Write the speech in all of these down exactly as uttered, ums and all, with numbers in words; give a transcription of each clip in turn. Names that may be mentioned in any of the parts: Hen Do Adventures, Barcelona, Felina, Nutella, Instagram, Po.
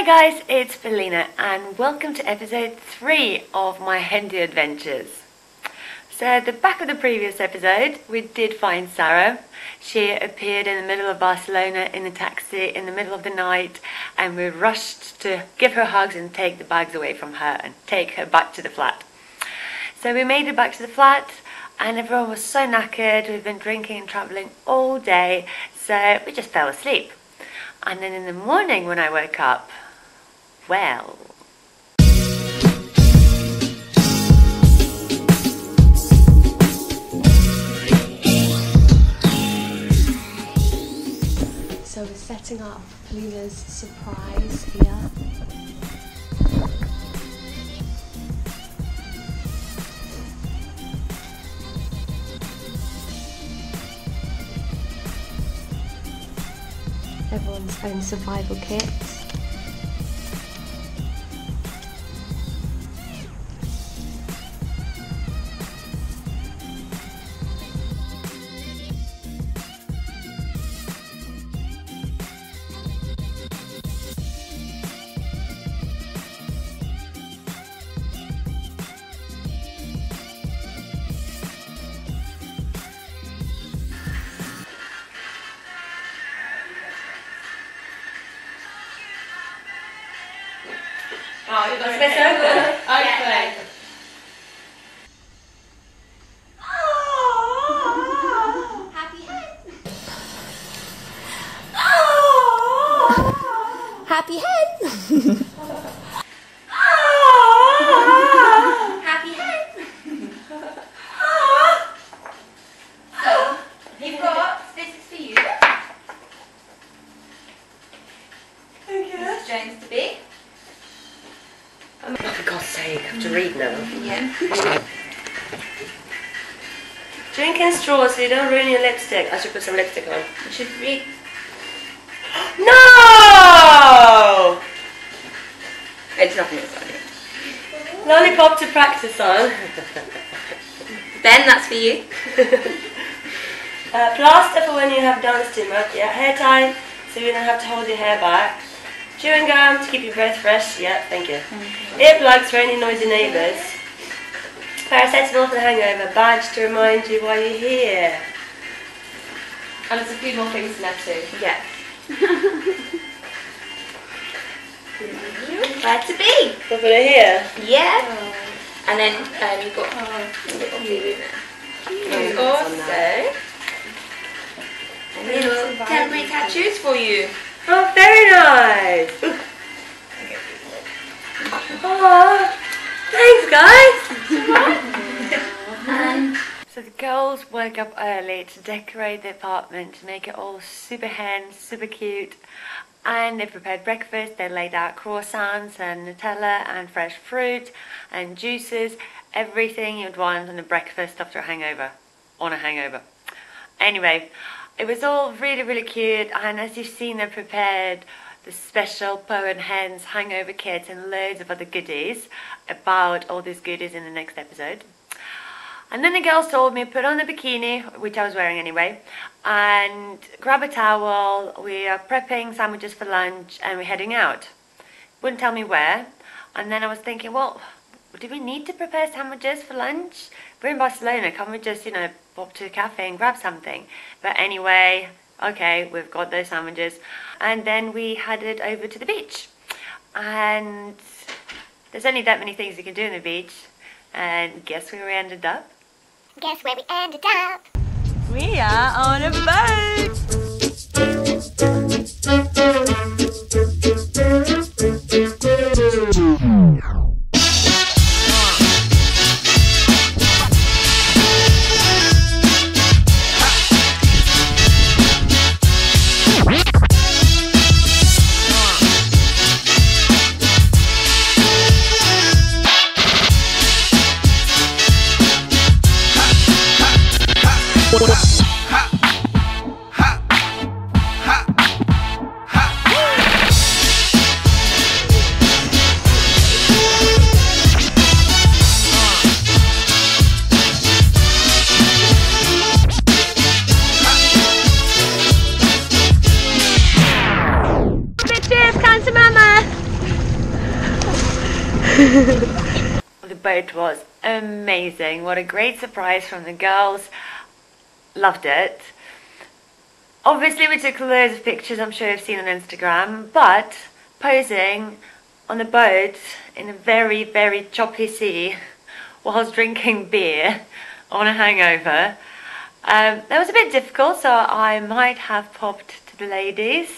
Hi guys, it's Felina and welcome to episode three of my Hen Do Adventures. So at the back of the previous episode we did find Sarah. She appeared in the middle of Barcelona in a taxi in the middle of the night and we rushed to give her hugs and take the bags away from her and take her back to the flat. So we made it back to the flat and everyone was so knackered. We've been drinking and travelling all day, so we just fell asleep. And then in the morning when I woke up, well... So we're setting up Felina's surprise here. Everyone's own survival kit. Oh, you're going to mess over? Okay. Oh, happy hen. Oh, happy hen. Oh, happy hen. So, you've got, this is for you. Okay. This is James to be. Oh, for God's sake, I have to read now. Yeah. Drink in straws so you don't ruin your lipstick. I should put some lipstick on. You should read. No! It's nothing exciting. Lollipop to practice on. Ben, that's for you. uh, plaster for when you have danced too much. Yeah. Hair tie so you don't have to hold your hair back. Chewing gum to keep your breath fresh, yeah, thank you. Mm-hmm. Earplugs for any noisy neighbours. Paracetamol for the hangover, badge to remind you why you're here. And there's a few more things left too. Yeah. Glad to be. Over here. Yeah. Oh. And then um, you've got oh, a little T V there. You also. Little temporary tattoos for you. Oh, very nice! Oh, thanks guys! So the girls woke up early to decorate the apartment, to make it all super hen, super cute. And they prepared breakfast, they laid out croissants and Nutella and fresh fruit and juices. Everything you'd want on a breakfast after a hangover. On a hangover. Anyway. It was all really, really cute, and as you've seen, they prepared the special Poe and Hen's hangover kit and loads of other goodies. About all these goodies in the next episode. And then the girls told me put on a bikini, which I was wearing anyway, and grab a towel. We are prepping sandwiches for lunch, and we're heading out. Wouldn't tell me where, and then I was thinking, well, do we need to prepare sandwiches for lunch? We're in Barcelona, can't we just, you know, pop to a cafe and grab something? But anyway, okay, we've got those sandwiches. And then we headed over to the beach. And there's only that many things you can do on the beach. And guess where we ended up? Guess where we ended up? We are on a boat! Ha! Ha! Ha! Ha! The boat was amazing. What a great surprise from the girls. Loved it. Obviously we took loads of pictures, I'm sure you've seen on Instagram, but posing on the boat in a very, very choppy sea whilst drinking beer on a hangover, um, that was a bit difficult, so I might have popped to the ladies,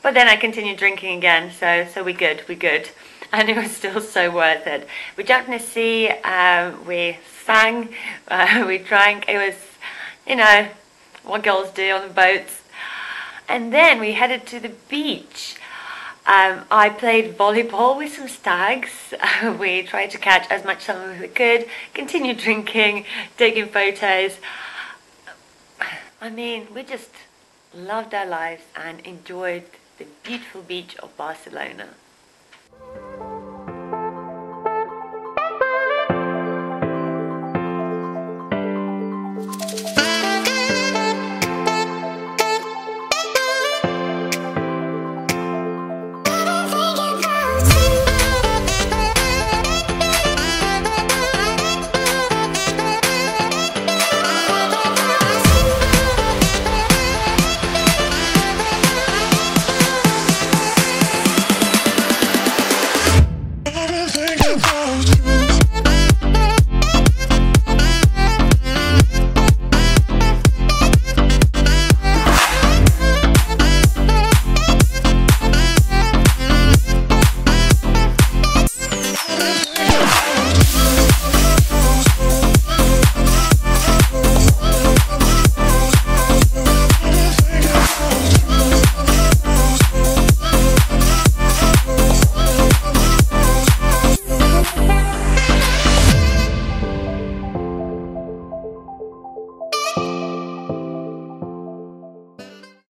but then I continued drinking again, so so we good, we good, and it was still so worth it. We jumped in the sea, um, we sang, uh, we drank, it was, you know, what girls do on the boats, and then we headed to the beach. Um, I played volleyball with some stags. Uh, we tried to catch as much sun as we could, continued drinking, taking photos. I mean, we just loved our lives and enjoyed the beautiful beach of Barcelona.